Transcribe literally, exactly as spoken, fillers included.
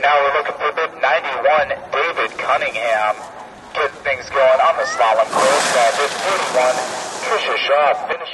Right now we're looking for bid ninety-one, David Cunningham, getting things going on the slalom course. Uh, bid forty-one, Tricia Shaw, finishing.